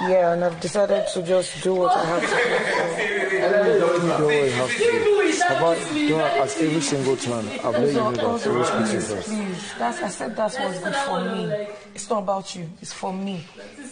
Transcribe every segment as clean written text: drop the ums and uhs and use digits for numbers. Yeah, and I've decided to just do what I have to do. About every single time, I've let you know that you must speak to us. Please, I said that's what's good for me. It's not about you, it's for me.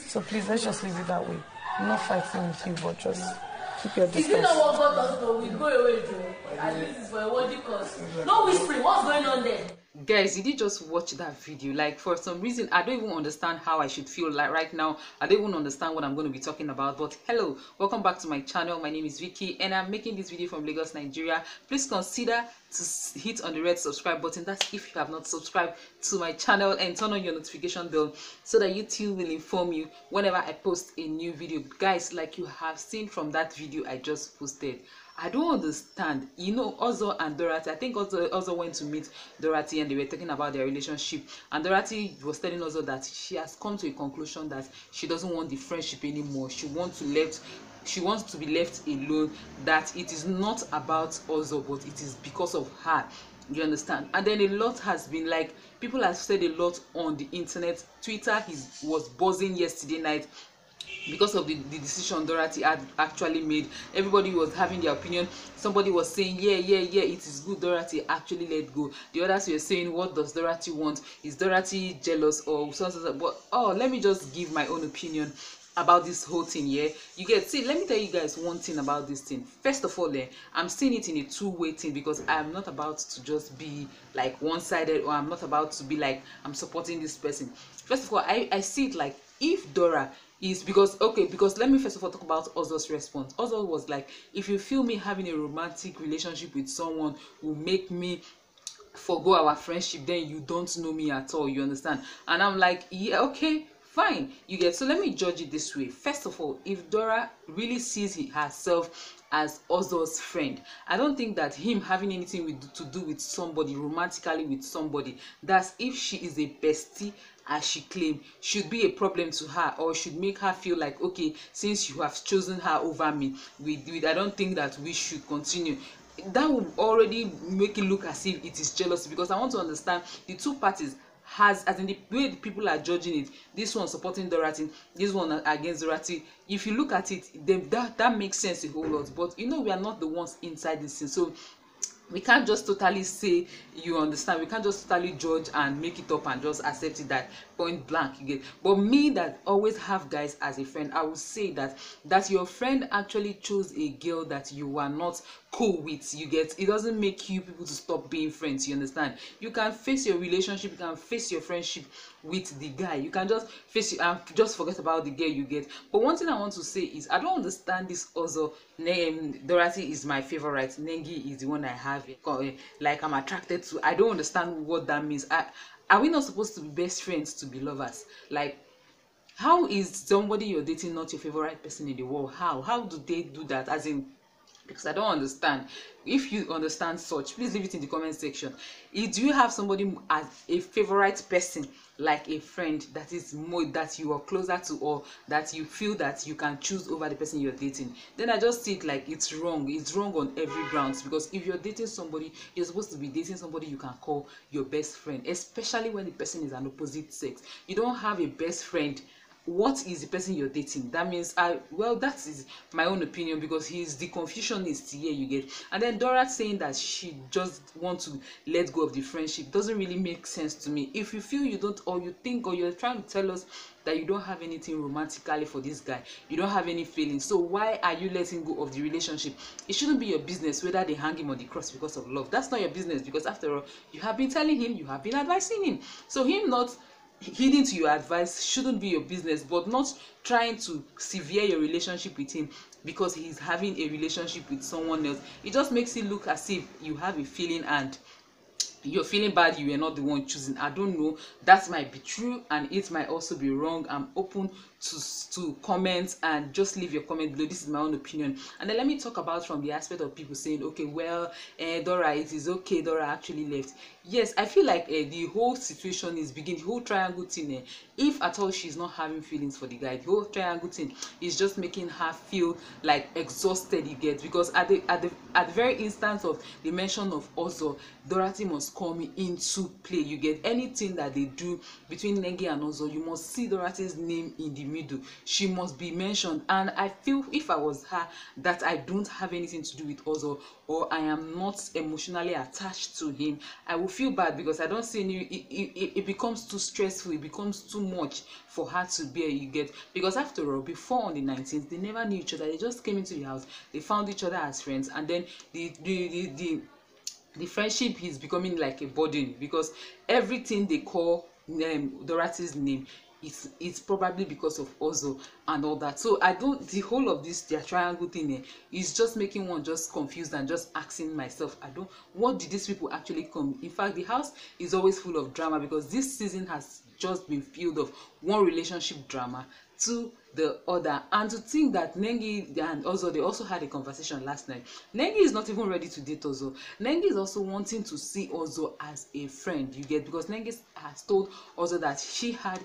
So please, let's just leave it that way. I'm not fighting with you, but just keep your distance. If you know what God does, though, we go away, though. At least it's for a worthy cause. No whispering, what's going on there? Guys, you did just watch that video. Like, for some reason, I don't even understand how I should feel like right now. I don't even understand what I'm going to be talking about. But hello, welcome back to my channel. My name is Vicky and I'm making this video from Lagos, Nigeria. Please consider to hit on the red subscribe button. That's if you have not subscribed to my channel, and turn on your notification bell so that YouTube will inform you whenever I post a new video. Guys, like you have seen from that video I just posted, I don't understand. You know, Ozo and Dorathy, I think Ozo went to meet Dorathy and they were talking about their relationship. And Dorathy was telling Ozo that she has come to a conclusion that she doesn't want the friendship anymore. She wants to be left alone, that it is not about Ozo, but it is because of her. You understand? And then a lot has been, like, people have said a lot on the internet. Twitter was buzzing yesterday night because of the decision Dorathy had actually made. Everybody was having their opinion. Somebody was saying, yeah, it is good Dorathy actually let go. The others were saying, what does Dorathy want? Is Dorathy jealous or something? But oh, let me just give my own opinion about this whole thing. Yeah, you get, see, let me tell you guys one thing about this thing. First of all, I'm seeing it in a two-way thing, because I'm not about to just be like one-sided, or I'm not about to be like I'm supporting this person. First of all, I see it like, if Dora is, because let me first of all talk about Ozo's response. Ozo was like, if you feel me having a romantic relationship with someone will make me forgo our friendship, then you don't know me at all. You understand? And I'm like, yeah, okay, fine. You get? So let me judge it this way. First of all, if Dora really sees herself as Ozo's friend, I don't think that him having anything to do with somebody romantically with somebody, that's if she is a bestie as she claimed, should be a problem to her, or should make her feel like, okay, since you have chosen her over me, I don't think that we should continue. That would already make it look as if it is jealousy, because I want to understand the two parties, as in the way the people are judging it, this one supporting Dorathy, this one against Dorathy. If you look at it, then that makes sense a whole lot. But you know, we are not the ones inside this thing, so we can't just totally say, you understand, we can't just totally judge and make it up and just accept it that point blank. You get? But me, that always have guys as a friend, I would say that your friend actually chose a girl that you are not cool with. You get? It doesn't make you people to stop being friends. You understand? You can face your relationship, you can face your friendship with the guy, you can just face it and just forget about the girl. You get? But one thing I want to say is, I don't understand this Ozo name. Dorathy is my favorite, Nengi is the one I have, like, I'm attracted to. I don't understand what that means. Are we not supposed to be best friends to be lovers? Like, how is somebody you're dating not your favorite person in the world? How do they do that? As in, because I don't understand. If you understand such, please leave it in the comment section. Do you have somebody as a favorite person, like a friend that is more, that you are closer to, or that you feel that you can choose over the person you're dating? Then I just see it like, it's wrong. It's wrong on every grounds, because if you're dating somebody, you're supposed to be dating somebody you can call your best friend, especially when the person is an opposite sex. You don't have a best friend. What is the person you're dating? That means, that is my own opinion, because he's the Confucianist here. You get? And then Dora saying that she just wants to let go of the friendship doesn't really make sense to me. If you feel you don't, or you think, or you're trying to tell us that you don't have anything romantically for this guy, you don't have any feelings, so why are you letting go of the relationship? It shouldn't be your business whether they hang him on the cross because of love. That's not your business, because after all, you have been telling him, you have been advising him, so him not heeding to your advice shouldn't be your business. But not trying to sever your relationship with him because he's having a relationship with someone else, it just makes it look as if you have a feeling and you're feeling bad you were not the one choosing. I don't know, that might be true and it might also be wrong. I'm open to comments, and just leave your comment below. This is my own opinion. And then let me talk about from the aspect of people saying, okay, well, Dora, it is okay, Dora actually left. Yes, I feel like the whole situation is beginning, the whole triangle thing, if at all she's not having feelings for the guy, the whole triangle thing is just making her feel like exhausted, you get, because at the very instance of the mention of Ozo, Dorathy must come into play, you get. Anything that they do between Nengi and Ozo, you must see Dorathy's name in the middle. She must be mentioned, and I feel if I was her that I don't have anything to do with Ozo, or I am not emotionally attached to him, I will feel bad because I don't see any, it becomes too stressful, it becomes too much for her to bear, you get, because after all, before on the 19th they never knew each other, they just came into the house, they found each other as friends, and then the friendship is becoming like a burden, because everything they call Dorathy's name, it's probably because of Ozo and all that. So I don't, the whole of this their triangle thing is just making one just confused and just asking myself, I don't, what did these people actually come? In fact, the house is always full of drama, because this season has just been filled of one relationship drama to the other. And to think that Nengi and Ozo, they also had a conversation last night. Nengi is not even ready to date Ozo. Nengi is also wanting to see Ozo as a friend, you get, because Nengi has told Ozo that she has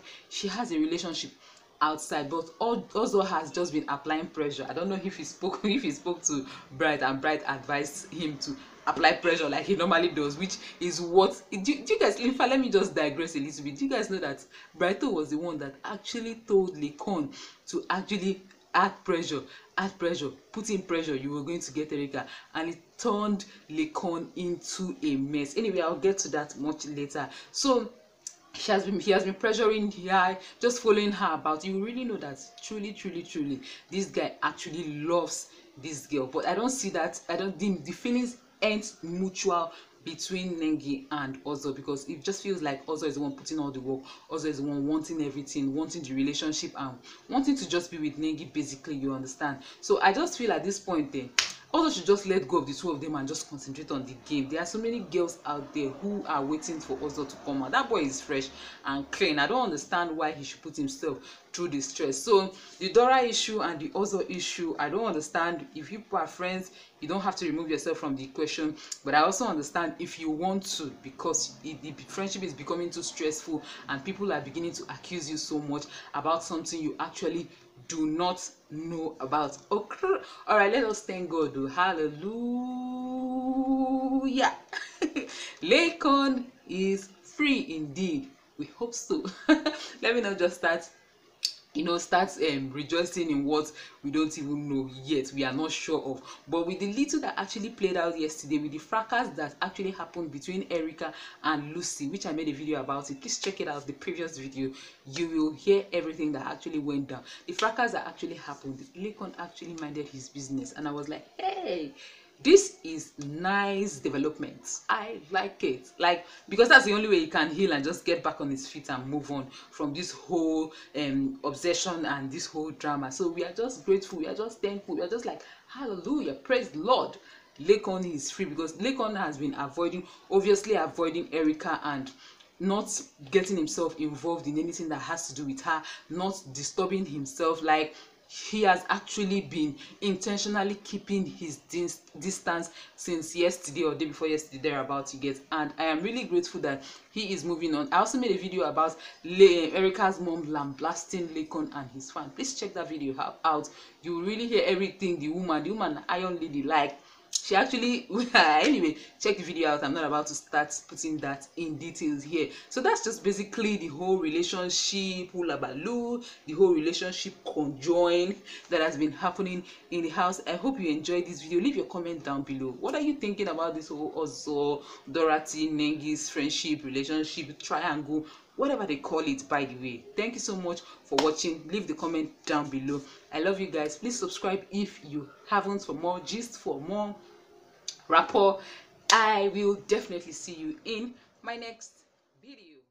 a relationship outside, but Ozo has just been applying pressure. I don't know if he spoke to Bright, and Bright advised him to apply pressure like he normally does, which is what do you guys, in fact, let me just digress a little bit. Do you guys know that Brighto was the one that actually told Laycon to actually add pressure, put in pressure, you were going to get Erica, and it turned Laycon into a mess. Anyway, I'll get to that much later. So he has been pressuring her, just following her about. You really know that truly this guy actually loves this girl, but I don't see that. I don't think the feelings ain't mutual between Nengi and Ozo, because it just feels like Ozo is the one putting all the work, Ozo is the one wanting everything, wanting the relationship, and wanting to just be with Nengi, basically, you understand. So I just feel at this point then Ozo should just let go of the two of them and just concentrate on the game. There are so many girls out there who are waiting for Ozo to come out. That boy is fresh and clean. I don't understand why he should put himself through the stress. So the Dora issue and the Ozo issue, I don't understand. If you are friends, you don't have to remove yourself from the equation. But I also understand if you want to, because the friendship is becoming too stressful and people are beginning to accuse you so much about something you actually do not know about. Okay, all right, let us thank God. Hallelujah. Laycon is free indeed. We hope so. Let me not just start, you know, rejoicing in what we don't even know yet, we are not sure of. But with the little that actually played out yesterday, with the fracas that actually happened between Erica and Lucy, which I made a video about it, please check it out, the previous video, you will hear everything that actually went down. The fracas that actually happened, Laycon actually minded his business, and I was like, hey, this is nice development. I like it, like, because that's the only way he can heal and just get back on his feet and move on from this whole obsession and this whole drama. So we are just grateful, we are just thankful, we are just like, hallelujah, praise the Lord. Laycon is free, because Laycon has been obviously avoiding Erica and not getting himself involved in anything that has to do with her, not disturbing himself. Like, he has actually been intentionally keeping his distance since yesterday or day before yesterday, thereabouts, you get. And I am really grateful that he is moving on. I also made a video about Erica's mom lambasting Laycon and his fan. Please check that video out. You will really hear everything. The woman, Iron Lady, like, she actually anyway, check the video out. I'm not about to start putting that in details here. So that's just basically the whole relationship hula baloo, the whole relationship conjoined that has been happening in the house. I hope you enjoyed this video. Leave your comment down below. What are you thinking about this whole Ozo, Dorathy, Nengi's friendship, relationship, triangle, whatever they call it, by the way? Thank you so much for watching. Leave the comment down below. I love you guys. Please subscribe if you haven't, for more gist, for more rapport. I will definitely see you in my next video.